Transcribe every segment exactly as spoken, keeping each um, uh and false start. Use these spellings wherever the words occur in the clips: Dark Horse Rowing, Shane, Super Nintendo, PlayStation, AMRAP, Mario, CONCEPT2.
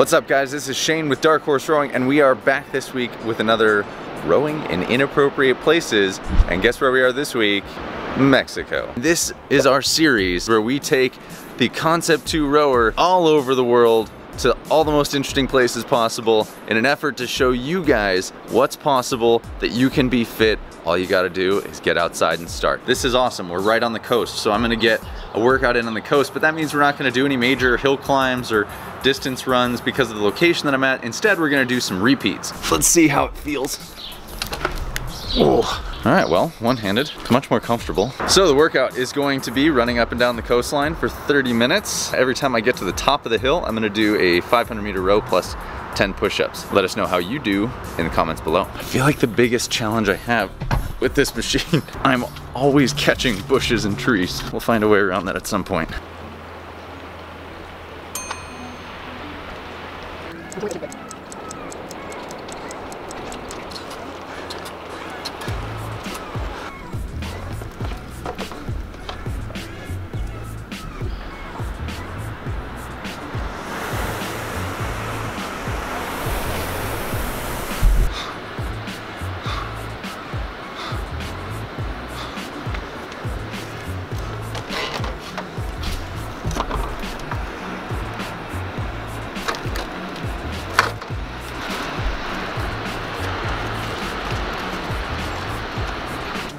What's up, guys? This is Shane with Dark Horse Rowing, and we are back this week with another Rowing in Inappropriate Places. And guess where we are this week? Mexico. This is our series where we take the Concept two rower all over the world to all the most interesting places possible in an effort to show you guys what's possible, that you can be fit. All you gotta do is get outside and start. This is awesome, we're right on the coast, so I'm gonna get a workout in on the coast, but that means we're not gonna do any major hill climbs or distance runs because of the location that I'm at. Instead, we're gonna do some repeats. Let's see how it feels. Oh. All right, well, one-handed, much more comfortable. So the workout is going to be running up and down the coastline for thirty minutes. Every time I get to the top of the hill, I'm gonna do a five hundred meter row plus ten push-ups. Let us know how you do in the comments below. I feel like the biggest challenge I have with this machine, I'm always catching bushes and trees. We'll find a way around that at some point.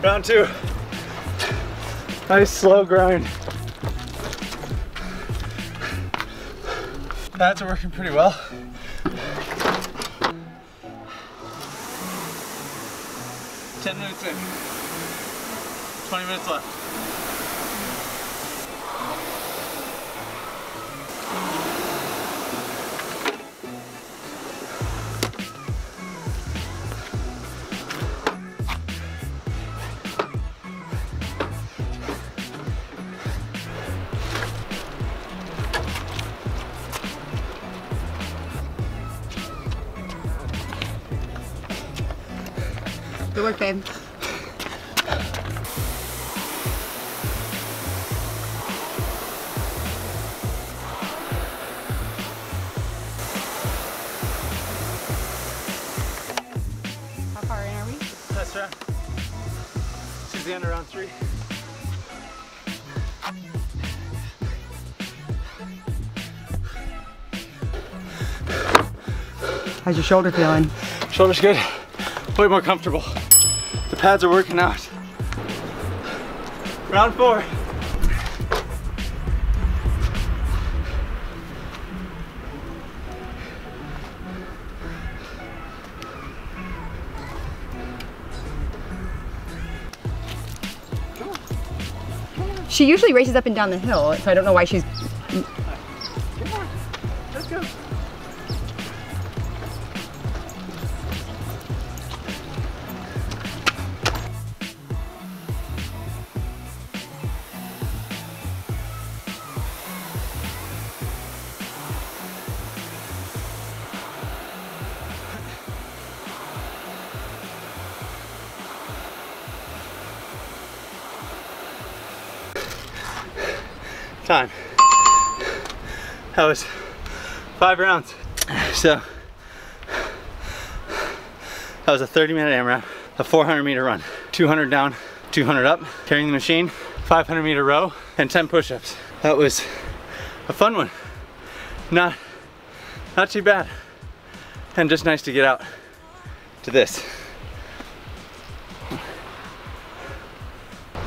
Round two. Nice slow grind. That's working pretty well. ten minutes in. twenty minutes left. Good work, babe. How far in are we? That's right. This is the end of round three. How's your shoulder feeling? Shoulder's good. Way more comfortable. The pads are working out. Round four. She usually races up and down the hill, so I don't know why she's. Come on, let's go. Time. That was five rounds. So that was a thirty minute AMRAP, a four hundred meter run, two hundred down, two hundred up, carrying the machine, five hundred meter row, and ten push-ups. That was a fun one. Not, not too bad. And just nice to get out to this.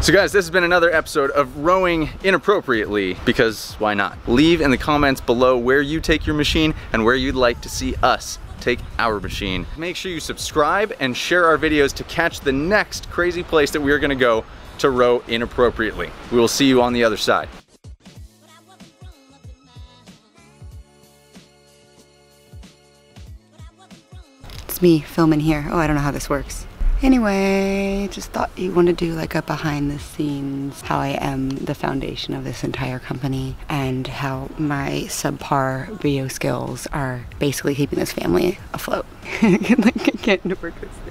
So guys, this has been another episode of Rowing Inappropriately, because why not? Leave in the comments below where you take your machine and where you'd like to see us take our machine. Make sure you subscribe and share our videos to catch the next crazy place that we are gonna go to row inappropriately. We will see you on the other side. It's me filming here. Oh, I don't know how this works. Anyway, just thought you want to do like a behind the scenes, how I am the foundation of this entire company and how my subpar video skills are basically keeping this family afloat. I can't work this thing.